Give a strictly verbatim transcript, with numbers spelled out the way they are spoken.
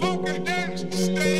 Fucking dance, stay.